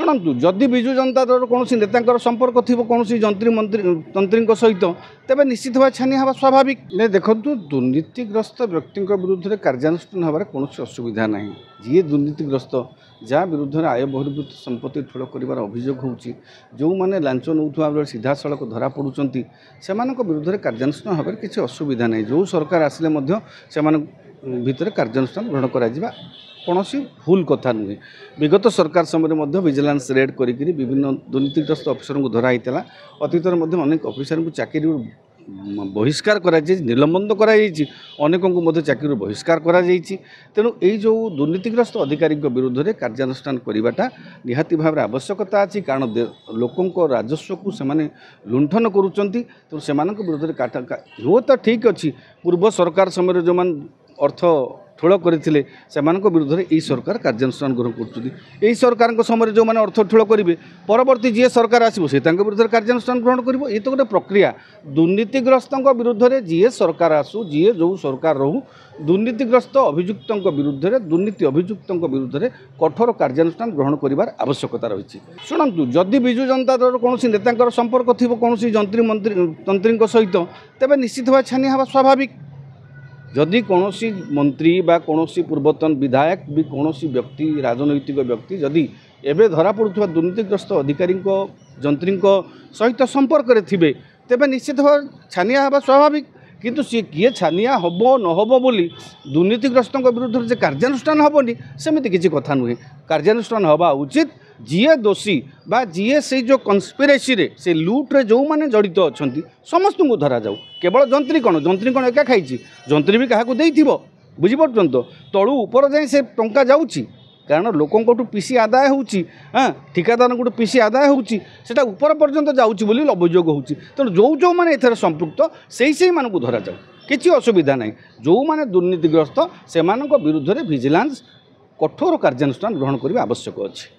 শুণু যদি বিজু জনতা দল কোণী নেতাঙ্কর সম্পর্ক থিব কোণী যন্ত্রীঙ্ক সহিত তবে নিশ্চিত ভাবে ছানি হওয়া স্বাভাবিক। দেখুন দুর্নীতিগ্রস্ত ব্যক্তিঙ্ বিরুদ্ধে কার্যানুষ্ঠান হওয়ার কোণী অসুবিধা নাই। যিয়ে দুর্নীতিগ্রস্ত যা বিরুদ্ধে আয় বহির্ভূত সম্পত্তি ঠুল করিবার অভিযোগ হচ্ছে, যে লাঞ্চ নেওয়া বেড়ে সিধাসলখ ধরা পড়ুছেন, সে বিরুদ্ধে কার্যানুষ্ঠান হওয়ার কিছু অসুবিধা নাই। যে সরকার আসলে সে ভিতরে কার্যানুষ্ঠান গ্রহণ করা কোণী ভুল কথা নুহে। বিগত সরকার সময় ভিজিলান্স রেড করি বিভিন্ন দুর্নীতিগ্রস্ত অফিসর ধরা হয়েছিল। অতীতরে অনেক অফিসর চাকরি বহিষ্কার করা যাইছে, নিলম্বন করা যাইছে, অনেকঙ্কু মধ্যে চাকরির বহিষ্কার করা যাইছে। তেণু এই যে দুর্নীতিগ্রস্ত অধিকারীঙ্ক বিরুদ্ধে কার্যানুষ্ঠান করাটা নিহাতি ভাবে আবশ্যকতা আছে। কারণ লোকঙ্ক রাজস্বকু সেমানে লুণ্ঠন করুছেন, তেণু সেমানক বিরুদ্ধে ও তো ঠিক আছে পূর্ব সরকার সময় যে অর্থ ঠুল করে সেমানক বিরুদ্ধে এই সরকার কার্যানুষ্ঠান গ্রহণ করছেন। এই সরকারঙ্ক সময় যে অর্থ ঠুল করবে পরবর্তী যে সরকার আসবে সে তাঙ্ক বিরুদ্ধে কার্যানুষ্ঠান গ্রহণ করব। এই তো গোটে প্রক্রিয়া। দুর্নীতিগ্রস্তঙ্ক বিরুদ্ধে যে সরকার আসু, যে সরকার রহু, দুর্নীতিগ্রস্ত অভিযুক্তঙ্ক বিরুদ্ধে, দুর্নীতি অভিযুক্তঙ্ক বিরুদ্ধে কঠোর কার্যানুষ্ঠান গ্রহণ করিবার আবশ্যকতা রয়েছে। শুণু যদি বিজু জনতা দল কোণী নেতাঙ্কর সম্পর্ক থিব কোণী যন্ত্রীঙ্ক সহিত তবে নিশ্চিত ভাবে ছানি হওয়া স্বাভাবিক। যদি কোণী মন্ত্রী বা কোণী পূর্বতন বিধায়ক বি কোণী ব্যক্তি, রাজনৈতিক ব্যক্তি যদি এবে ধরা পড়ুথিবা দুর্নীতিগ্রস্ত অধিকারীঙ্ক যন্ত্রীঙ্ক সহিত সম্পর্করে থিবে তবে নিশ্চিত ভাবে ছানিয়া হওয়া স্বাভাবিক। কিন্তু সি কি ছানিয়া হব নহব বলি দুর্নীতিগ্রস্তঙ্ক বিরুদ্ধে যে কার্যানুষ্ঠান হবনি সেমিতি কিছু কথা নুহে। কার্যানুষ্ঠান হওয়া উচিত। যিয়ে দোষী বা যিয়ে সেই যে কনস্পিরেসিরে সে লুট্রে যে জড়িত অনেক সমস্ত ধরা যাও। কেবল যন্ত্রী কোণ একা খাইছি, যন্ত্রী বি কাহাকু দেইথিব। বুঝিপারুছেন তো? তলু উপর যাই সে টঙ্কা যাচ্ছি। কারণ লোকঙ্কঠু পিসি আদায় হচ্ছে, হ্যাঁ, ঠিকাদারঙ্কু পিসি আদায় হচ্ছে, সেটা উপর পর্যন্ত যাচ্ছি বলে অভিযোগ হচ্ছে। তেমন যে এর সম্পৃক্ত সেই মানুষ ধরা যাও, কিছু অসুবিধা নাই। যে দুর্নীতিগ্রস্ত সেমানক বিরুদ্ধে ভিজিলান্স কঠোর কার্যানুষ্ঠান গ্রহণ করা আবশ্যক আছে।